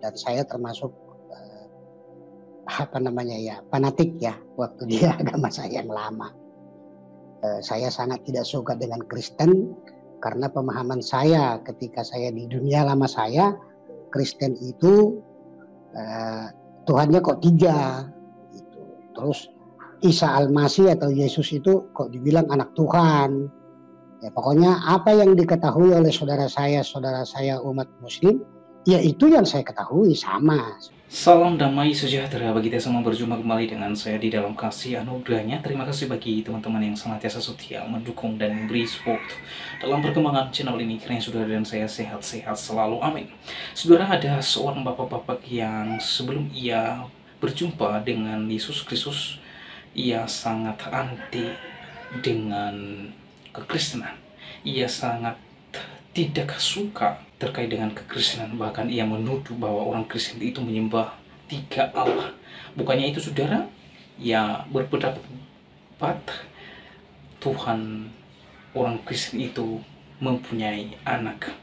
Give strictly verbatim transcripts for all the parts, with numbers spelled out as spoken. dan saya termasuk eh, apa namanya ya fanatik ya waktu dia agama saya yang lama. Eh, saya sangat tidak suka dengan Kristen karena pemahaman saya ketika saya di dunia lama saya, Kristen itu eh, Tuhannya kok tiga gitu. Terus Isa Al-Masih atau Yesus itu kok dibilang anak Tuhan. Ya, pokoknya apa yang diketahui oleh saudara saya, saudara saya umat muslim, ya itu yang saya ketahui sama. Salam damai sejahtera bagi kita semua, berjumpa kembali dengan saya di dalam kasih anugerahnya. Terima kasih bagi teman-teman yang senantiasa setia mendukung dan beri support dalam perkembangan channel ini. Kiranya saudara dan saya sehat-sehat selalu, amin. Saudara, ada seorang bapak-bapak yang sebelum ia berjumpa dengan Yesus Kristus, ia sangat anti dengan kekristenan. Ia sangat tidak suka terkait dengan kekristenan. Bahkan ia menuduh bahwa orang Kristen itu menyembah tiga Allah. Bukannya itu, saudara, ia berpendapat Tuhan orang Kristen itu mempunyai anak.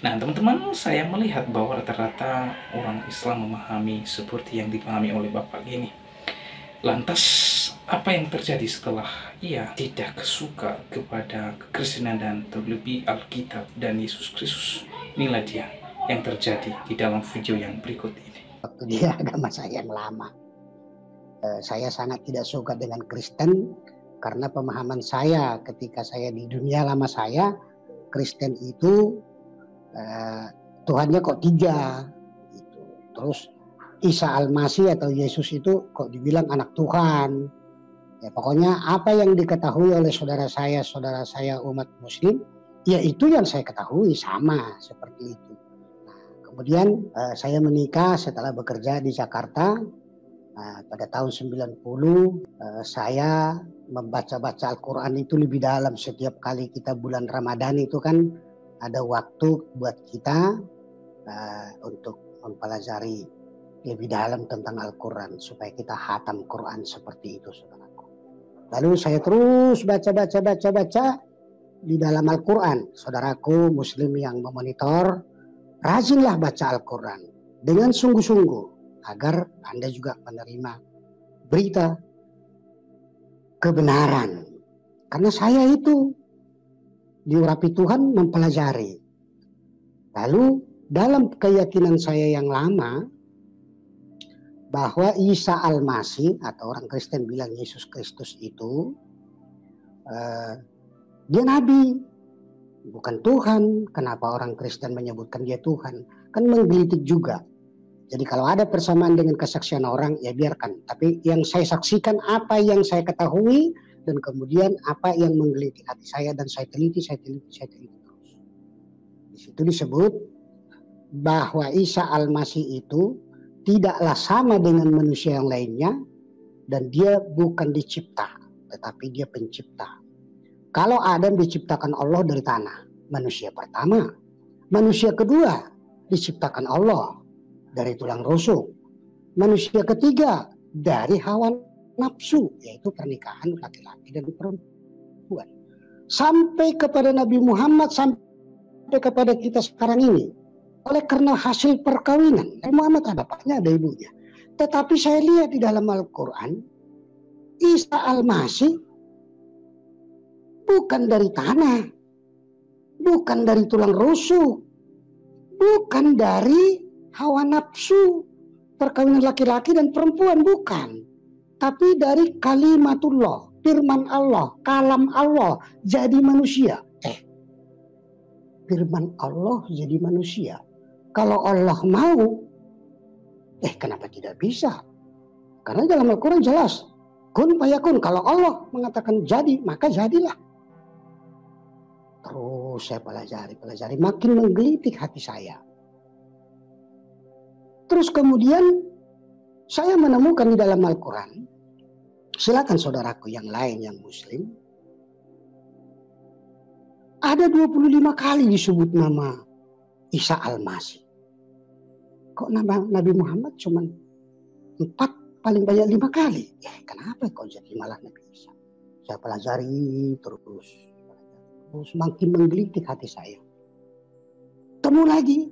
Nah, teman-teman, saya melihat bahwa rata-rata orang Islam memahami seperti yang dipahami oleh bapak ini. Lantas apa yang terjadi setelah ia tidak suka kepada kekristenan dan terlebih Alkitab dan Yesus Kristus? Inilah dia yang terjadi di dalam video yang berikut ini. Waktu dia agama saya yang lama, eh, saya sangat tidak suka dengan Kristen karena pemahaman saya ketika saya di dunia lama saya, Kristen itu eh, Tuhannya kok tiga gitu. Terus Isa Al-Masih atau Yesus itu kok dibilang anak Tuhan. Ya, pokoknya apa yang diketahui oleh saudara saya, saudara saya umat muslim, ya itu yang saya ketahui sama seperti itu. Nah, kemudian eh, saya menikah setelah bekerja di Jakarta. Nah, pada tahun sembilan puluh eh, saya membaca-baca Al-Quran itu lebih dalam. Setiap kali kita bulan Ramadan itu kan ada waktu buat kita eh, untuk mempelajari lebih dalam tentang Al-Quran supaya kita khatam Quran seperti itu, saudara. Lalu saya terus baca-baca-baca-baca di dalam Al-Quran. Saudaraku muslim yang memonitor, rajinlah baca Al-Quran dengan sungguh-sungguh agar Anda juga menerima berita kebenaran. Karena saya itu diurapi Tuhan mempelajari. Lalu dalam keyakinan saya yang lama, bahwa Isa Al-Masih atau orang Kristen bilang Yesus Kristus itu eh, dia nabi, bukan Tuhan. Kenapa orang Kristen menyebutkan dia Tuhan? Kan menggelitik juga. Jadi kalau ada persamaan dengan kesaksian orang, ya biarkan. Tapi yang saya saksikan apa yang saya ketahui, dan kemudian apa yang menggelitik hati saya, dan saya teliti, saya teliti, saya teliti terus. Di situ disebut bahwa Isa Al-Masih itu tidaklah sama dengan manusia yang lainnya, dan dia bukan dicipta, tetapi dia pencipta. Kalau Adam diciptakan Allah dari tanah, manusia pertama. Manusia kedua diciptakan Allah dari tulang rusuk. Manusia ketiga dari hawa nafsu, yaitu pernikahan laki-laki dan perempuan. Sampai kepada Nabi Muhammad, sampai kepada kita sekarang ini. Oleh karena hasil perkawinan, Nabi Muhammad ada bapaknya, ada ibunya. Tetapi saya lihat di dalam Al-Quran, Isa Al-Masih bukan dari tanah, bukan dari tulang rusuk, bukan dari hawa nafsu, perkawinan laki-laki dan perempuan, bukan. Tapi dari kalimatullah, firman Allah, kalam Allah, jadi manusia. Eh, firman Allah jadi manusia. Kalau Allah mau, eh kenapa tidak bisa? Karena dalam Al-Quran jelas, kun fayakun. Kalau Allah mengatakan jadi, maka jadilah. Terus saya pelajari, pelajari, makin menggelitik hati saya. Terus kemudian saya menemukan di dalam Al-Quran, silakan saudaraku yang lain yang muslim, ada dua puluh lima kali disebut nama Isa Al-Masih. Kok nama Nabi Muhammad cuma empat, paling banyak lima kali? Ya, kenapa kok jadi malah Nabi Isa? Saya pelajari terus, terus makin menggelitik hati saya. Temu lagi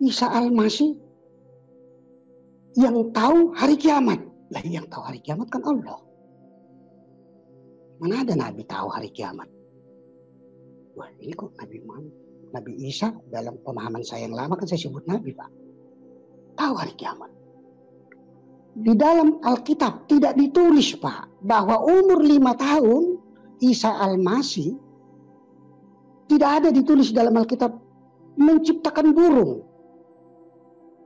Isa Al-Masih yang tahu hari kiamat. Lah yang tahu hari kiamat kan Allah. Mana ada Nabi tahu hari kiamat? Wah ini kok Nabi Muhammad, Nabi Isa dalam pemahaman saya yang lama kan saya sebut Nabi Pak. Tahu hari kiamat. Di dalam Alkitab tidak ditulis Pak bahwa umur lima tahun Isa Al-Masih tidak ada ditulis dalam Alkitab menciptakan burung.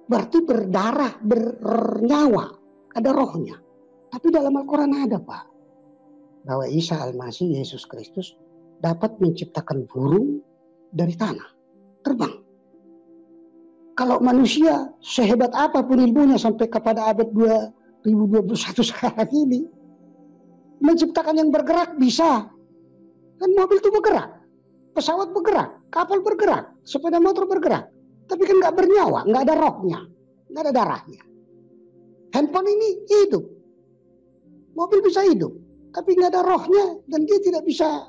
Berarti berdarah, bernyawa, ada rohnya. Tapi dalam Al-Quran ada Pak bahwa Isa Al-Masih Yesus Kristus dapat menciptakan burung dari tanah, terbang. Kalau manusia sehebat apapun ilmunya sampai kepada abad dua ribu dua puluh satu sekarang ini, menciptakan yang bergerak bisa. Kan mobil itu bergerak, pesawat bergerak, kapal bergerak, sepeda motor bergerak. Tapi kan nggak bernyawa, nggak ada rohnya, nggak ada darahnya. Handphone ini hidup, mobil bisa hidup, tapi nggak ada rohnya dan dia tidak bisa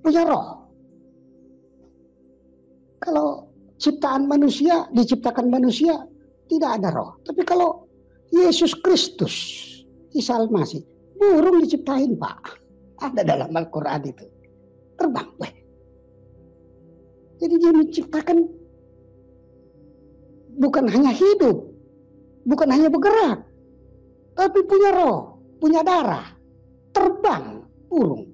punya roh. Kalau ciptaan manusia, diciptakan manusia, tidak ada roh. Tapi kalau Yesus Kristus, Isa Al-Masih, burung diciptain Pak. Ada dalam Al-Quran itu. Terbang. Weh. Jadi dia menciptakan bukan hanya hidup, bukan hanya bergerak, tapi punya roh, punya darah. Terbang, burung.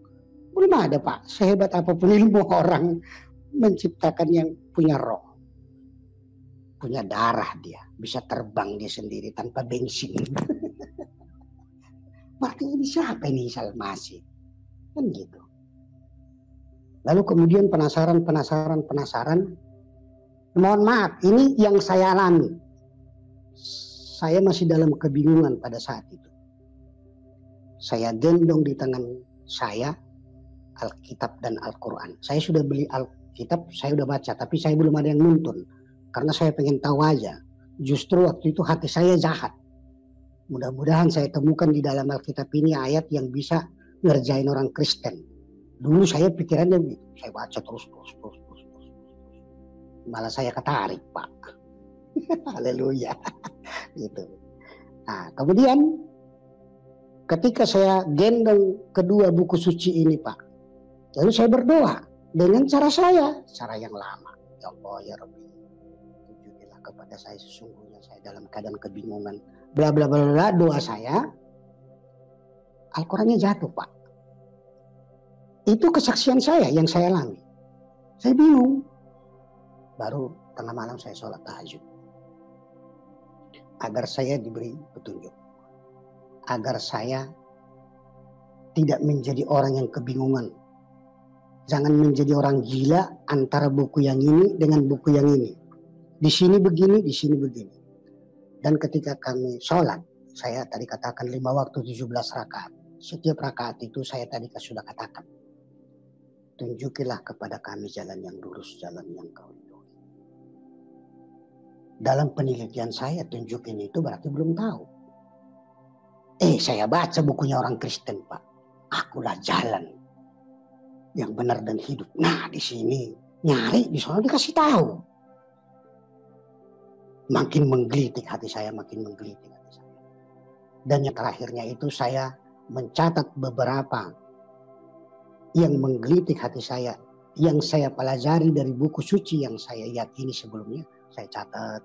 Belum ada Pak, sehebat apapun ilmu orang menciptakan yang punya roh. Punya darah dia, bisa terbang dia sendiri tanpa bensin. Berarti ini siapa ini Isa Al-Masih? Kan gitu. Lalu kemudian penasaran, penasaran, penasaran. Mohon maaf, ini yang saya alami. Saya masih dalam kebingungan pada saat itu. Saya gendong di tangan saya Alkitab dan Al-Quran. Saya sudah beli Alkitab, saya sudah baca, tapi saya belum ada yang nuntun. Karena saya pengen tahu aja. Justru waktu itu hati saya jahat. Mudah-mudahan saya temukan di dalam Alkitab ini ayat yang bisa ngerjain orang Kristen. Dulu saya pikirannya gitu, saya baca terus, terus, terus, terus, terus. Malah saya ketarik Pak. Haleluya. Gitu. Nah kemudian ketika saya gendong kedua buku suci ini Pak, lalu saya berdoa dengan cara saya, cara yang lama. Ya Allah ya Rabbi, tunjukilah kepada saya sesungguhnya saya dalam keadaan kebingungan. Bla bla bla bla, doa saya, Al-Qurannya jatuh Pak. Itu kesaksian saya yang saya alami. Saya bingung. Baru tengah malam saya sholat tahajud agar saya diberi petunjuk, agar saya tidak menjadi orang yang kebingungan. Jangan menjadi orang gila antara buku yang ini dengan buku yang ini. Di sini begini, di sini begini. Dan ketika kami sholat, saya tadi katakan lima waktu tujuh belas rakaat. Setiap rakaat itu saya tadi sudah katakan. Tunjukilah kepada kami jalan yang lurus, jalan yang kau ridhoi. Dalam penelitian saya, tunjukin itu berarti belum tahu. Eh, saya baca bukunya orang Kristen, Pak. Akulah jalan yang benar dan hidup. Nah, di sini nyari, di sana dikasih tahu. Makin menggelitik hati saya, makin menggelitik hati saya. Dan yang terakhirnya itu saya mencatat beberapa yang menggelitik hati saya, yang saya pelajari dari buku suci yang saya yakini sebelumnya, saya catat.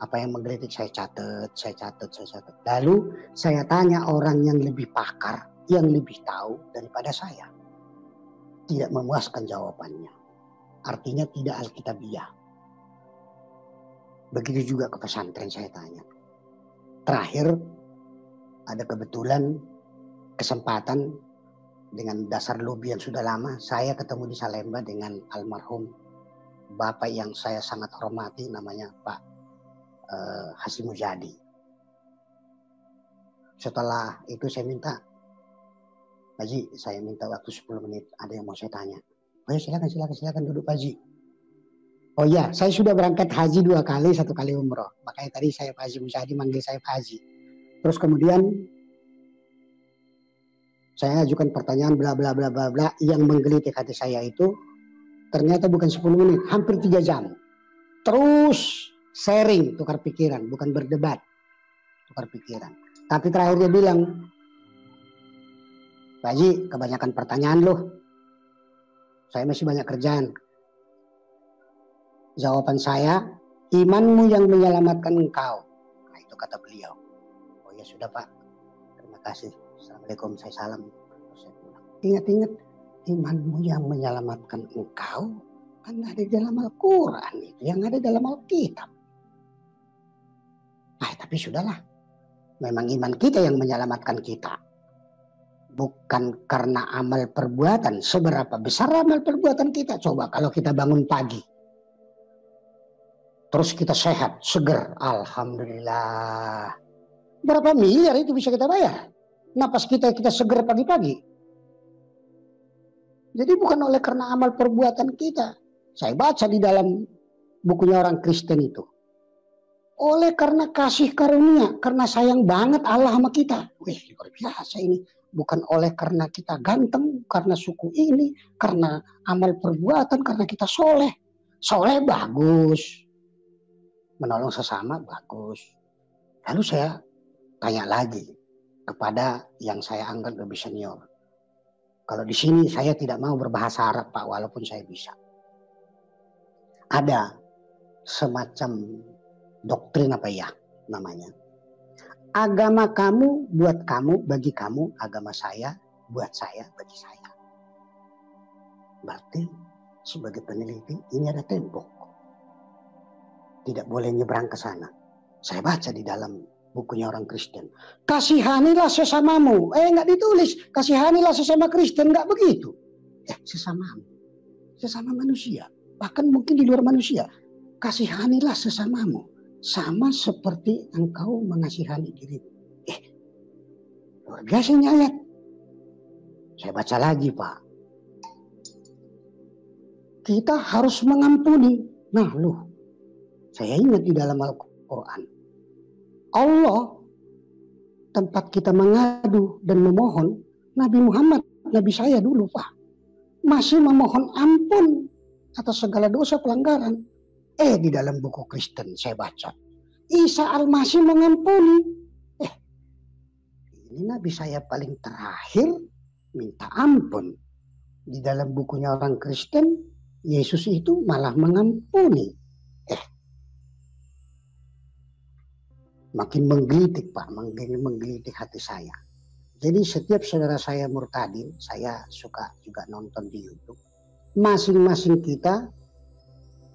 Apa yang menggelitik saya catat, saya catat, saya catat. Lalu saya tanya orang yang lebih pakar, yang lebih tahu daripada saya. Tidak memuaskan jawabannya. Artinya tidak Alkitabiah. Begitu juga ke pesantren saya tanya. Terakhir ada kebetulan kesempatan dengan dasar lobby yang sudah lama. Saya ketemu di Salemba dengan almarhum bapak yang saya sangat hormati, namanya Pak eh, Hasyim Mujadi. Setelah itu saya minta, Haji saya minta waktu sepuluh menit ada yang mau saya tanya. Oh ya silakan, silakan, silakan duduk Haji. Oh ya, saya sudah berangkat haji dua kali, satu kali umroh. Makanya tadi saya Pak Haji Musyadi manggil saya Pak Haji. Terus kemudian saya ajukan pertanyaan bla bla bla bla bla yang menggelitik hati saya itu ternyata bukan sepuluh menit, hampir tiga jam. Terus sharing, tukar pikiran, bukan berdebat, tukar pikiran. Tapi terakhir dia bilang, Pak Haji, kebanyakan pertanyaan loh, saya masih banyak kerjaan. Jawaban saya, imanmu yang menyelamatkan engkau. Nah, itu kata beliau. Oh ya sudah Pak, terima kasih. Assalamualaikum, saya salam. Ingat-ingat, imanmu yang menyelamatkan engkau kan ada dalam Al-Quran itu, yang ada dalam Alkitab. Ah, tapi sudahlah, memang iman kita yang menyelamatkan kita, bukan karena amal perbuatan. Seberapa besar amal perbuatan kita? Coba kalau kita bangun pagi, terus kita sehat, seger, alhamdulillah. Berapa miliar itu bisa kita bayar? Napas kita kita seger pagi-pagi. Jadi bukan oleh karena amal perbuatan kita. Saya baca di dalam bukunya orang Kristen itu. Oleh karena kasih karunia, karena sayang banget Allah sama kita. Wih, luar biasa ini. Bukan oleh karena kita ganteng, karena suku ini, karena amal perbuatan, karena kita soleh. Soleh bagus. Menolong sesama bagus. Lalu saya tanya lagi kepada yang saya anggap lebih senior. Kalau di sini saya tidak mau berbahasa Arab Pak, walaupun saya bisa. Ada semacam doktrin apa ya namanya. Agama kamu buat kamu, bagi kamu. Agama saya buat saya, bagi saya. Berarti sebagai peneliti ini ada tembok. Tidak boleh nyebrang ke sana. Saya baca di dalam bukunya orang Kristen. Kasihanilah sesamamu. Eh, nggak ditulis. Kasihanilah sesama Kristen. Nggak begitu. Eh, sesamamu. Sesama manusia. Bahkan mungkin di luar manusia. Kasihanilah sesamamu. Sama seperti engkau mengasihani dirimu. Eh, luar biasa ini ayat. Saya baca lagi, Pak. Kita harus mengampuni. Nah, lu. Saya ingat di dalam Al-Quran. Allah tempat kita mengadu dan memohon. Nabi Muhammad, Nabi saya dulu Pak, masih memohon ampun atas segala dosa pelanggaran. Eh di dalam buku Kristen saya baca Isa Al-Masih mengampuni. Eh ini Nabi saya paling terakhir minta ampun. Di dalam bukunya orang Kristen Yesus itu malah mengampuni. Eh makin menggelitik Pak, makin menggelitik hati saya. Jadi setiap saudara saya murtadin, saya suka juga nonton di YouTube. Masing-masing kita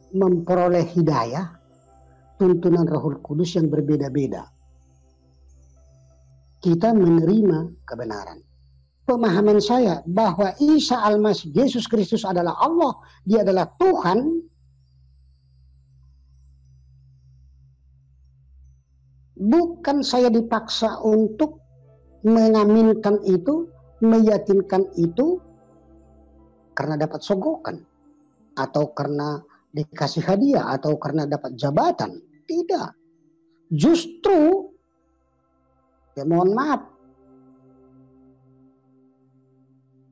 memperoleh hidayah, tuntunan Roh Kudus yang berbeda-beda. Kita menerima kebenaran. Pemahaman saya bahwa Isa Al-Masih, Yesus Kristus adalah Allah, dia adalah Tuhan. Bukan saya dipaksa untuk mengaminkan itu, meyakinkan itu karena dapat sogokan atau karena dikasih hadiah atau karena dapat jabatan. Tidak. Justru ya mohon maaf.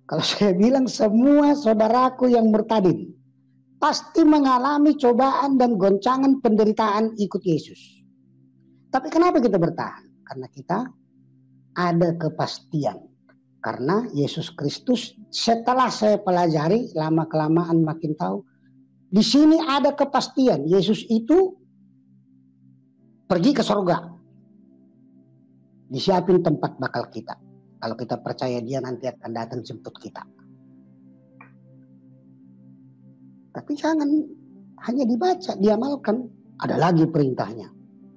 Kalau saya bilang semua saudaraku yang murtadin pasti mengalami cobaan dan goncangan penderitaan ikut Yesus. Tapi kenapa kita bertahan? Karena kita ada kepastian. Karena Yesus Kristus setelah saya pelajari, lama-kelamaan makin tahu. Di sini ada kepastian. Yesus itu pergi ke surga. Disiapin tempat bakal kita. Kalau kita percaya dia nanti akan datang jemput kita. Tapi jangan hanya dibaca, diamalkan. Ada lagi perintahnya.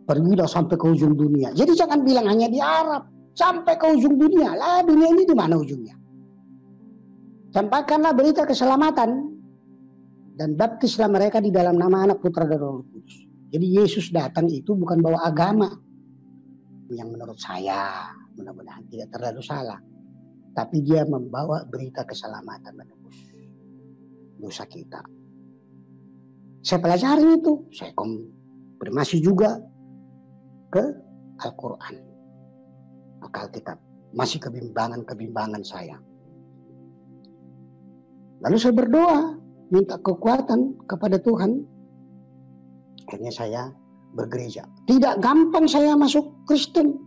Pergilah sampai ke ujung dunia. Jadi jangan bilang hanya di Arab. Sampai ke ujung dunia. Lah dunia ini di mana ujungnya? Sampaikanlah berita keselamatan. Dan baptislah mereka di dalam nama Anak, Putra, dan Roh Kudus. Jadi Yesus datang itu bukan bawa agama. Yang menurut saya mudah-mudahan tidak terlalu salah. Tapi dia membawa berita keselamatan menebus dosa kita. Saya pelajari itu. Saya konfirmasi juga ke Al-Quran, ke Alkitab. Masih kebimbangan-kebimbangan saya. Lalu saya berdoa, minta kekuatan kepada Tuhan. Akhirnya saya bergereja. Tidak gampang saya masuk Kristen.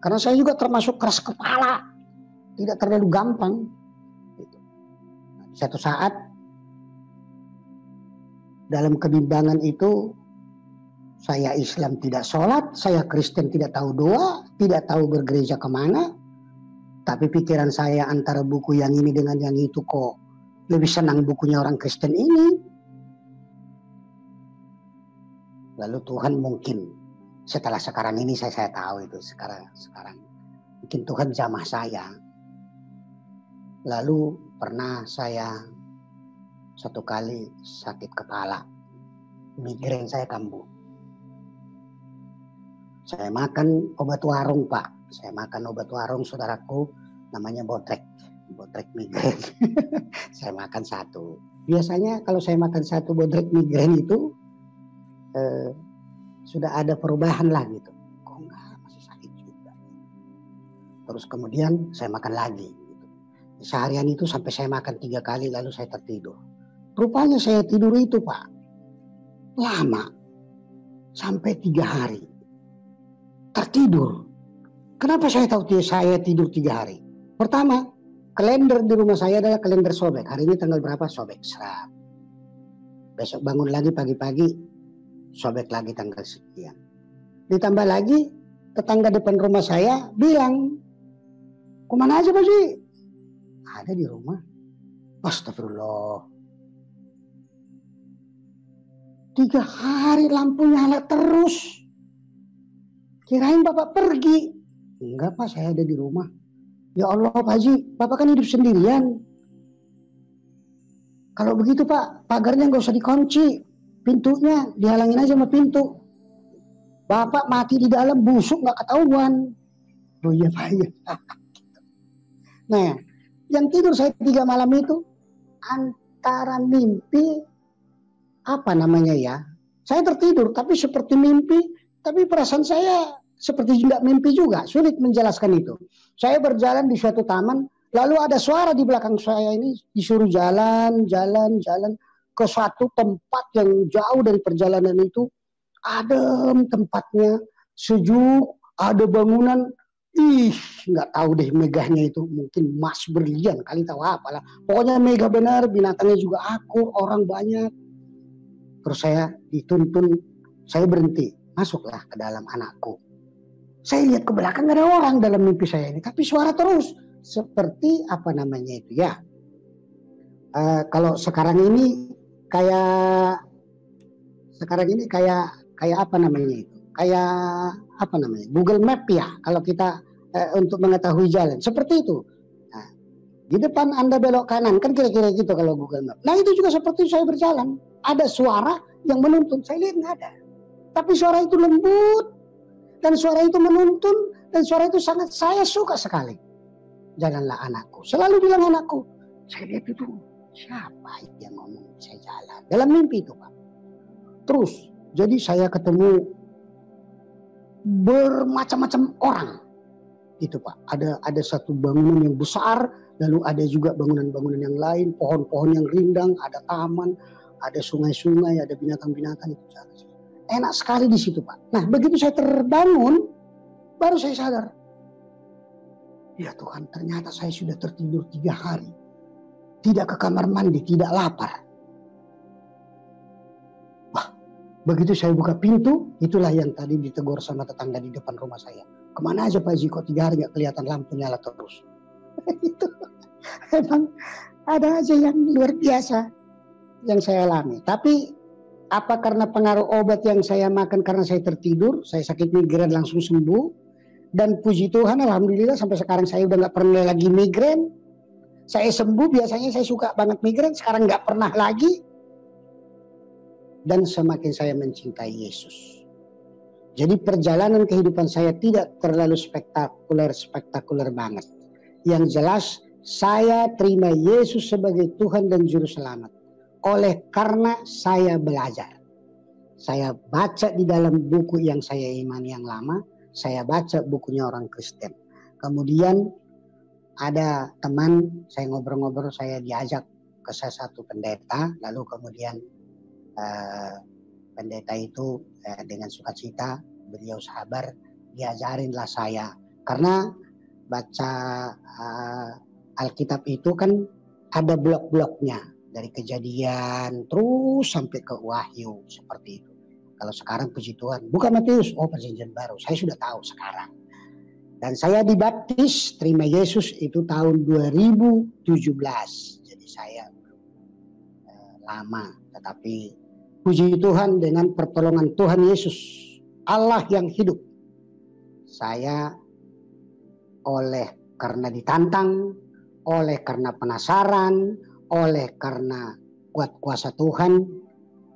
Karena saya juga termasuk keras kepala. Tidak terlalu gampang. Nah, di satu saat, dalam kebimbangan itu, saya Islam tidak sholat, saya Kristen tidak tahu doa, tidak tahu bergereja kemana. Tapi pikiran saya antara buku yang ini dengan yang itu kok lebih senang bukunya orang Kristen ini. Lalu Tuhan mungkin setelah sekarang ini saya, saya tahu itu sekarang sekarang mungkin Tuhan jamah saya. Lalu pernah saya satu kali sakit kepala, migrain saya kambuh. Saya makan obat warung Pak, saya makan obat warung saudaraku namanya botrek, botrek migrain. Saya makan satu. Biasanya kalau saya makan satu botrek migrain itu Eh, sudah ada perubahan lah gitu, kok enggak masih sakit juga. Terus kemudian saya makan lagi gitu. Seharian itu sampai saya makan tiga kali lalu saya tertidur. Rupanya saya tidur itu Pak lama, sampai tiga hari tertidur. Kenapa saya tahu saya tidur tiga hari? Pertama, kalender di rumah saya adalah kalender sobek. Hari ini tanggal berapa? Sobek serap. Besok bangun lagi pagi-pagi, sobek lagi tanggal sekian. Ditambah lagi tetangga depan rumah saya bilang, kemana aja Pak Ji? Ada di rumah. Astagfirullah. Tiga hari lampu nyala terus. Kirain Bapak pergi. Enggak Pak, saya ada di rumah. Ya Allah Pak Ji, Bapak kan hidup sendirian. Kalau begitu Pak, pagarnya nggak usah dikunci. Pintunya dihalangin aja sama pintu. Bapak mati di dalam busuk nggak ketahuan. Oh iya Pak ya. Nah, yang tidur saya tiga malam itu antara mimpi apa namanya ya? Saya tertidur tapi seperti mimpi, tapi perasaan saya seperti nggak mimpi juga. Sulit menjelaskan itu. Saya berjalan di suatu taman, lalu ada suara di belakang saya ini disuruh jalan, jalan, jalan. Ke suatu tempat yang jauh dari perjalanan itu, adem tempatnya, sejuk, ada bangunan, ih nggak tahu deh megahnya itu, mungkin emas berlian kali tahu apalah, pokoknya mega benar, binatangnya juga akur, orang banyak. Terus saya dituntun, saya berhenti, masuklah ke dalam anakku. Saya lihat ke belakang nggak ada orang dalam mimpi saya ini, tapi suara terus seperti apa namanya itu ya. Uh, kalau sekarang ini kayak sekarang ini kayak kayak apa namanya itu kayak apa namanya Google Map ya kalau kita eh, untuk mengetahui jalan seperti itu. Nah, di depan Anda belok kanan kan kira-kira gitu kalau Google Map. Nah itu juga seperti saya berjalan, ada suara yang menuntun, saya lihat nggak ada, tapi suara itu lembut dan suara itu menuntun dan suara itu sangat saya suka sekali. Jalanlah anakku, selalu bilang anakku. Saya lihat itu, siapa yang ngomong saya jalan dalam mimpi itu Pak. Terus jadi saya ketemu bermacam-macam orang itu Pak. Ada ada satu bangunan yang besar, lalu ada juga bangunan-bangunan yang lain, pohon-pohon yang rindang, ada taman, ada sungai-sungai, ada binatang-binatang itu. Enak sekali di situ Pak. Nah begitu saya terbangun, baru saya sadar. Ya Tuhan, ternyata saya sudah tertidur tiga hari. Tidak ke kamar mandi, tidak lapar. Wah, begitu saya buka pintu, itulah yang tadi ditegur sama tetangga di depan rumah saya. Kemana aja Pak Ziko, tiga hari gak kelihatan lampu nyala terus. Itu emang ada aja yang luar biasa yang saya alami. Tapi apa karena pengaruh obat yang saya makan karena saya tertidur, saya sakit migrain langsung sembuh. Dan puji Tuhan, Alhamdulillah sampai sekarang saya udah gak pernah lagi migrain. Saya sembuh, biasanya saya suka banget migrain, sekarang nggak pernah lagi. Dan semakin saya mencintai Yesus. Jadi perjalanan kehidupan saya tidak terlalu spektakuler-spektakuler banget. Yang jelas, saya terima Yesus sebagai Tuhan dan Juru Selamat. Oleh karena saya belajar. Saya baca di dalam buku yang saya imani yang lama, saya baca bukunya orang Kristen. Kemudian, ada teman, saya ngobrol-ngobrol, saya diajak ke salah satu pendeta, lalu kemudian eh, pendeta itu eh, dengan sukacita beliau sabar diajarinlah saya, karena baca uh, Alkitab itu kan ada blok-bloknya dari Kejadian terus sampai ke Wahyu seperti itu. Kalau sekarang puji Tuhan, bukan Matius, oh perjanjian baru, saya sudah tahu sekarang. Dan saya dibaptis terima Yesus itu tahun dua ribu tujuh belas, jadi saya belum uh, lama, tetapi puji Tuhan dengan pertolongan Tuhan Yesus Allah yang hidup, saya oleh karena ditantang, oleh karena penasaran, oleh karena kuat kuasa Tuhan,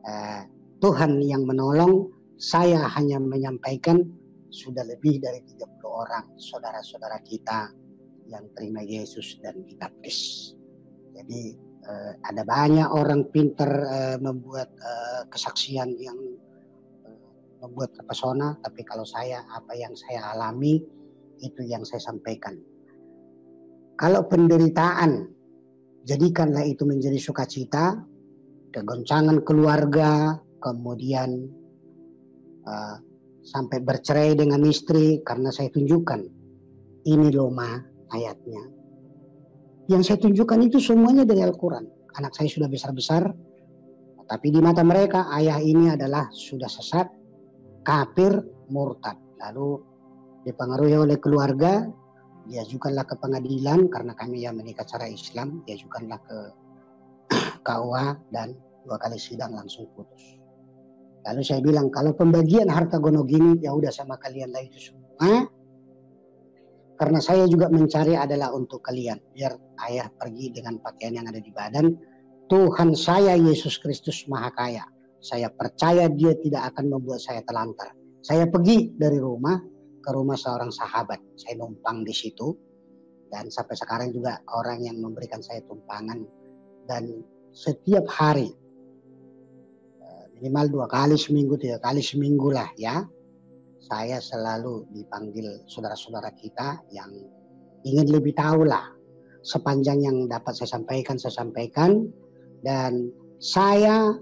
eh, Tuhan yang menolong, saya hanya menyampaikan sudah lebih dari tiga puluh orang saudara-saudara kita yang terima Yesus dan dibaptis. Jadi eh, ada banyak orang pintar eh, membuat eh, kesaksian yang membuat terpesona, tapi kalau saya apa yang saya alami itu yang saya sampaikan. Kalau penderitaan, jadikanlah itu menjadi sukacita, kegoncangan keluarga, kemudian uh, sampai bercerai dengan istri, karena saya tunjukkan ini loh ma ayatnya. Yang saya tunjukkan itu semuanya dari Al-Quran. Anak saya sudah besar-besar, tapi di mata mereka ayah ini adalah sudah sesat, kafir, murtad. Lalu dipengaruhi oleh keluarga, diajukanlah ke pengadilan, karena kami yang menikah secara Islam, diajukanlah ke K U H dan dua kali sidang langsung putus. Lalu saya bilang, kalau pembagian harta gono gini, ya udah sama kalian lah itu semua. Karena saya juga mencari adalah untuk kalian, biar ayah pergi dengan pakaian yang ada di badan. Tuhan saya Yesus Kristus Maha Kaya, saya percaya dia tidak akan membuat saya terlantar. Saya pergi dari rumah ke rumah seorang sahabat, saya numpang di situ, dan sampai sekarang juga orang yang memberikan saya tumpangan, dan setiap hari minimal dua kali seminggu, tiga kali seminggu lah ya, saya selalu dipanggil saudara-saudara kita yang ingin lebih tahu lah, sepanjang yang dapat saya sampaikan saya sampaikan. Dan saya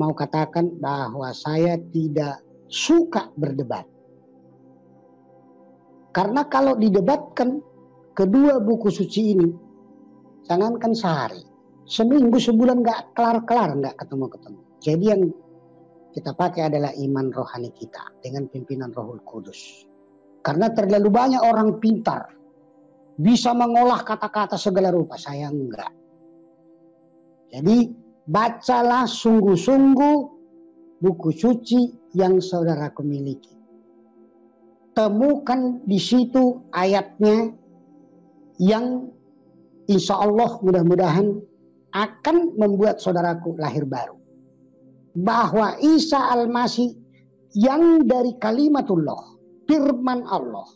mau katakan bahwa saya tidak suka berdebat. Karena kalau didebatkan kedua buku suci ini, jangankan sehari, seminggu, sebulan gak kelar-kelar, gak ketemu-ketemu. Jadi yang kita pakai adalah iman rohani kita dengan pimpinan Rohul Kudus. Karena terlalu banyak orang pintar, bisa mengolah kata-kata segala rupa, saya enggak. Jadi bacalah sungguh-sungguh buku suci yang saudaraku miliki. Temukan di situ ayatnya yang insya Allah mudah-mudahan akan membuat saudaraku lahir baru. Bahwa Isa Al-Masih yang dari kalimatullah, firman Allah,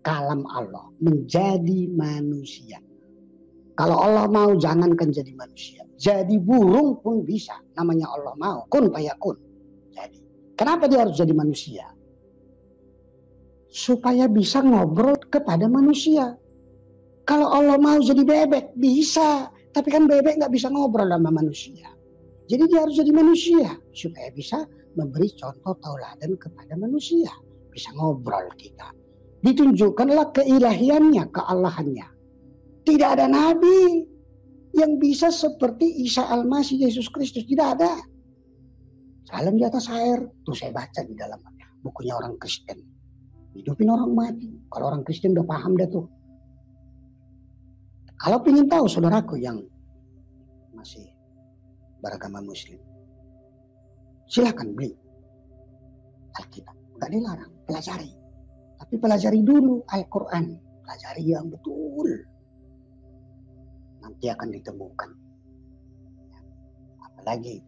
kalam Allah, menjadi manusia. Kalau Allah mau, jangankan jadi manusia, jadi burung pun bisa. Namanya Allah mau, kun fayakun. Jadi kenapa dia harus jadi manusia? Supaya bisa ngobrol kepada manusia. Kalau Allah mau jadi bebek, bisa. Tapi kan bebek nggak bisa ngobrol sama manusia. Jadi dia harus jadi manusia. Supaya bisa memberi contoh tauladan kepada manusia. Bisa ngobrol kita. Ditunjukkanlah keilahiannya, keallahannya. Tidak ada nabi yang bisa seperti Isa Al-Masih Yesus Kristus. Tidak ada. Salam di atas air. Itu saya baca di dalam bukunya orang Kristen. Hidupin orang mati. Kalau orang Kristen udah paham dah tuh. Kalau ingin tahu saudaraku yang masih beragama Muslim, silahkan beli Alkitab. Gak dilarang, pelajari. Tapi pelajari dulu Al-Quran. Pelajari yang betul. Nanti akan ditemukan. Apalagi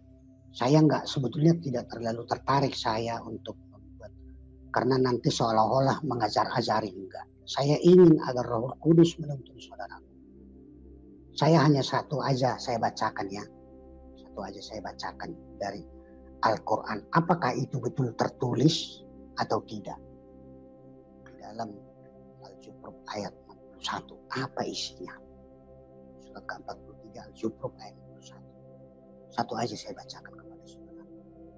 saya nggak sebetulnya tidak terlalu tertarik saya untuk, karena nanti seolah-olah mengajar-ajari, enggak. Saya ingin agar Roh Kudus menuntun saudaraku. Saya hanya satu aja saya bacakan ya. Satu aja saya bacakan dari Al-Quran. Apakah itu betul tertulis atau tidak? Dalam Al-Zukhruf ayat enam puluh satu. Apa isinya? Surat ke empat puluh tiga Al-Zukhruf ayat enam puluh satu. Satu aja saya bacakan kepada saudara.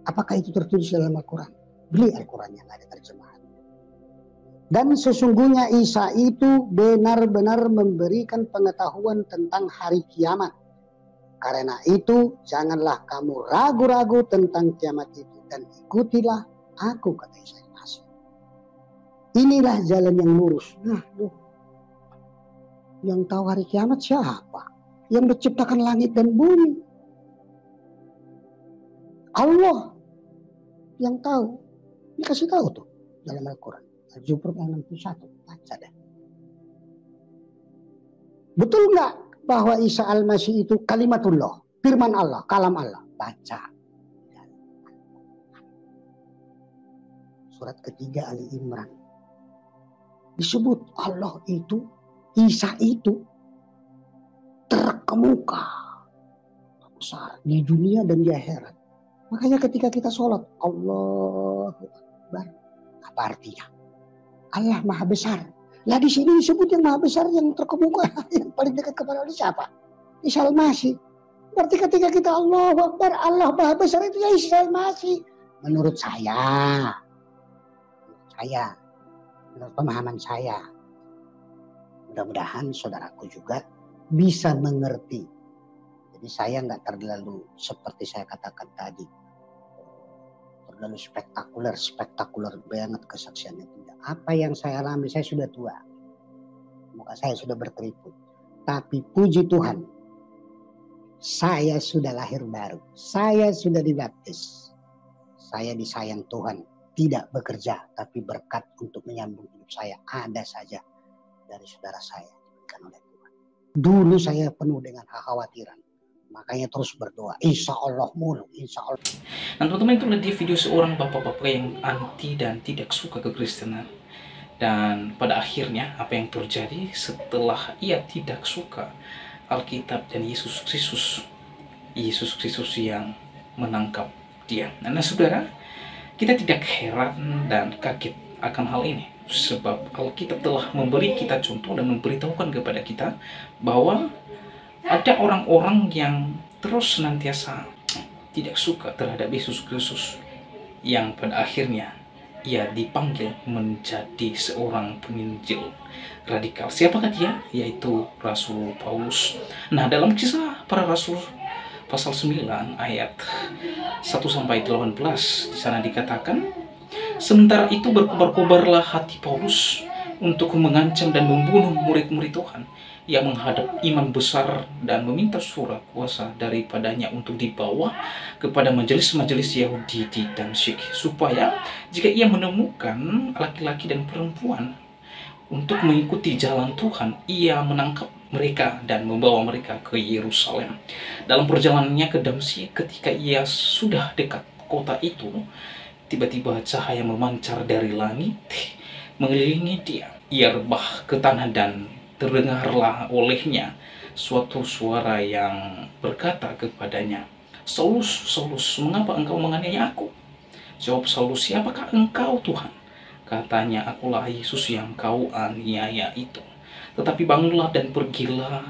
Apakah itu tertulis dalam Al-Quran? Beli Al-Qurannya, nggak ada terjemahan. Dan sesungguhnya Isa itu benar-benar memberikan pengetahuan tentang hari kiamat. Karena itu janganlah kamu ragu-ragu tentang kiamat itu dan ikutilah aku, kata Isa al Masih. Inilah jalan yang lurus. Nah, loh, yang tahu hari kiamat siapa? Yang menciptakan langit dan bumi Allah yang tahu. Dikasih tahu tuh dalam Al-Quran Al-Zumar enam puluh satu, baca deh. Betul nggak bahwa Isa Al-Masih itu kalimatullah, firman Allah, kalam Allah? Baca surat ketiga Ali Imran, disebut Allah itu, Isa itu terkemuka besar di dunia dan di akhirat. Makanya ketika kita sholat Allahu Akbar, apa artinya? Allah maha besar. Nah di sini disebut yang maha besar, yang terkemuka, yang paling dekat kepada Allah siapa? Isa Al-Masih. Berarti ketika kita Allahu Akbar, Allah maha besar itu ya Isa Al-Masih. Menurut saya, saya, menurut pemahaman saya, mudah-mudahan saudaraku juga bisa mengerti. Jadi saya nggak terlalu seperti saya katakan tadi, terlalu spektakuler, spektakuler banget kesaksiannya, tidak. Apa yang saya alami, saya sudah tua, muka saya sudah berkeriput, tapi puji Tuhan, saya sudah lahir baru, saya sudah dibaptis, saya disayang Tuhan, tidak bekerja, tapi berkat untuk menyambung hidup saya ada saja dari saudara saya, diberikan oleh Tuhan. Dulu saya penuh dengan kekhawatiran. Makanya terus berdoa, insya Allah mulu, insya Allah. Nah teman-teman, itu adalah video seorang bapak-bapak yang anti dan tidak suka kekristenan. Dan pada akhirnya apa yang terjadi setelah ia tidak suka Alkitab dan Yesus Kristus, Yesus Kristus yang menangkap dia. Nah saudara, kita tidak heran dan kaget akan hal ini, sebab Alkitab telah memberi kita contoh dan memberitahukan kepada kita bahwa ada orang-orang yang terus senantiasa tidak suka terhadap Yesus Kristus, yang pada akhirnya ia dipanggil menjadi seorang penginjil radikal. Siapakah dia? Yaitu Rasul Paulus. Nah dalam kisah para rasul pasal sembilan ayat satu sampai delapan belas di sana dikatakan, sementara itu berkobar-kobarlah hati Paulus untuk mengancam dan membunuh murid-murid Tuhan. Ia menghadap imam besar dan meminta surat kuasa daripadanya untuk dibawa kepada majelis-majelis Yahudi di Damsyik, supaya jika ia menemukan laki-laki dan perempuan untuk mengikuti jalan Tuhan, ia menangkap mereka dan membawa mereka ke Yerusalem. Dalam perjalanannya ke Damsyik, ketika ia sudah dekat kota itu, tiba-tiba cahaya memancar dari langit mengelilingi dia. Ia rebah ke tanah dan terdengarlah olehnya suatu suara yang berkata kepadanya, "Saulus, Saulus, mengapa engkau menganiaya aku?" Jawab Saulus, "Siapakah engkau, Tuhan?" Katanya, "Akulah Yesus yang kau aniaya itu. Tetapi bangunlah dan pergilah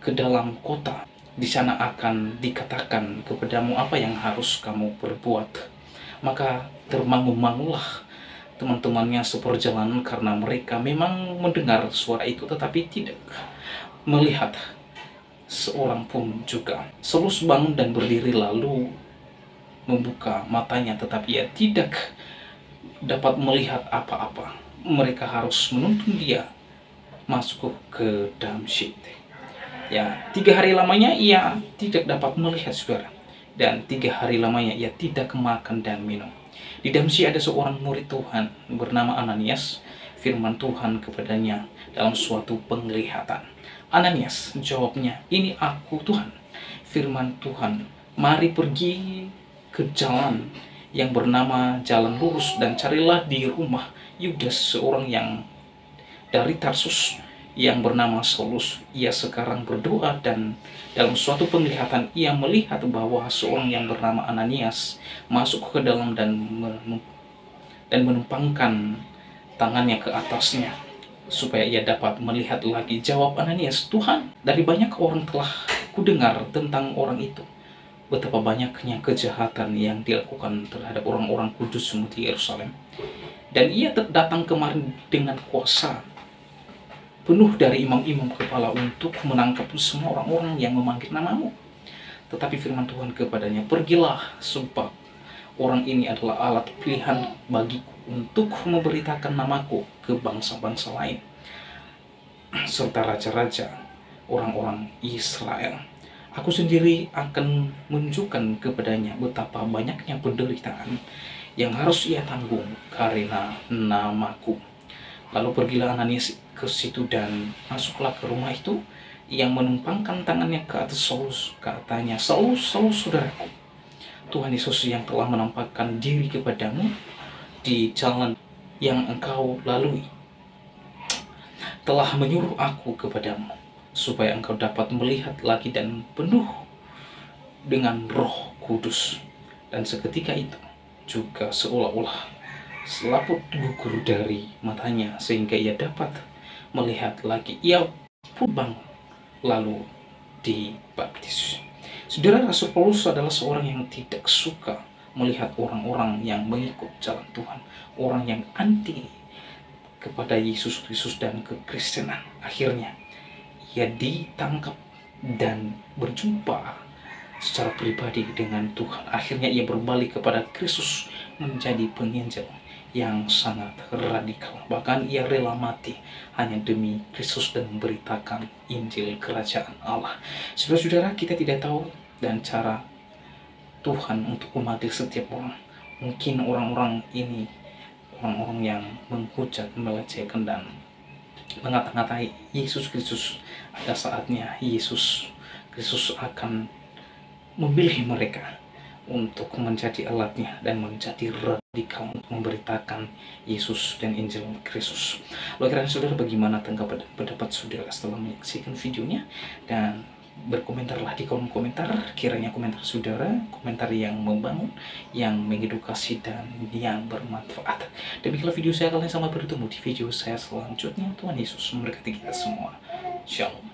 ke dalam kota. Di sana akan dikatakan kepadamu apa yang harus kamu perbuat." Maka termangu-mangulah teman-temannya seperjalanan, karena mereka memang mendengar suara itu tetapi tidak melihat seorang pun juga. Saulus bangun dan berdiri lalu membuka matanya, tetapi ia tidak dapat melihat apa-apa. Mereka harus menuntun dia masuk ke Damsyik. Ya, tiga hari lamanya ia tidak dapat melihat, saudara. Dan tiga hari lamanya ia tidak makan dan minum. Di Damsyik ada seorang murid Tuhan bernama Ananias. Firman Tuhan kepadanya dalam suatu penglihatan. Ananias, jawabnya, "Ini aku, Tuhan." Firman Tuhan, "Mari pergi ke jalan yang bernama Jalan Lurus dan carilah di rumah Yudas seorang yang dari Tarsus yang bernama Saulus. Ia sekarang berdoa dan dalam suatu penglihatan ia melihat bahwa seorang yang bernama Ananias masuk ke dalam dan dan menumpangkan tangannya ke atasnya supaya ia dapat melihat lagi." Jawab Ananias, "Tuhan, dari banyak orang telah kudengar tentang orang itu, betapa banyaknya kejahatan yang dilakukan terhadap orang-orang kudus di Yerusalem. Dan ia datang kemarin dengan kuasa, penuh dari imam-imam kepala untuk menangkap semua orang-orang yang memanggil namamu. Tetapi firman Tuhan kepadanya, pergilah, sebab orang ini adalah alat pilihan bagiku untuk memberitakan namaku ke bangsa-bangsa lain, serta raja-raja orang-orang Israel. Aku sendiri akan menunjukkan kepadanya betapa banyaknya penderitaan yang harus ia tanggung karena namaku. Lalu pergilah Ananias ke situ dan masuklah ke rumah itu. Ia menumpangkan tangannya ke atas Saulus, katanya, Saulus, Saulus saudaraku, Tuhan Yesus yang telah menampakkan diri kepadamu di jalan yang engkau lalui telah menyuruh aku kepadamu, supaya engkau dapat melihat lagi dan penuh dengan Roh Kudus. Dan seketika itu juga seolah-olah selaput gugur dari matanya, sehingga ia dapat melihat lagi. Ia pun bangun lalu dibaptis. Saudara, Rasul Paulus adalah seorang yang tidak suka melihat orang-orang yang mengikut jalan Tuhan, orang yang anti kepada Yesus Kristus dan kekristenan. Akhirnya ia ditangkap dan berjumpa secara pribadi dengan Tuhan. Akhirnya ia berbalik kepada Kristus, menjadi penginjil yang sangat radikal. Bahkan ia rela mati hanya demi Kristus dan memberitakan Injil Kerajaan Allah. Saudara-saudara, kita tidak tahu dan cara Tuhan untuk memanggil setiap orang. Mungkin orang-orang ini orang-orang yang menghujat, melecehkan, dan mengata-ngatai Yesus Kristus. Ada saatnya Yesus Kristus akan memilih mereka untuk menjadi alatnya dan menjadi radikal untuk memberitakan Yesus dan Injil Kristus. Lalu kira-kira saudara, bagaimana tanggapan dan pendapat saudara setelah menyaksikan videonya? Dan berkomentarlah di kolom komentar. Kiranya komentar saudara, komentar yang membangun, yang mengedukasi, dan yang bermanfaat. Demikianlah video saya kali ini, sampai bertemu di video saya selanjutnya. Tuhan Yesus memberkati kita semua. Shalom.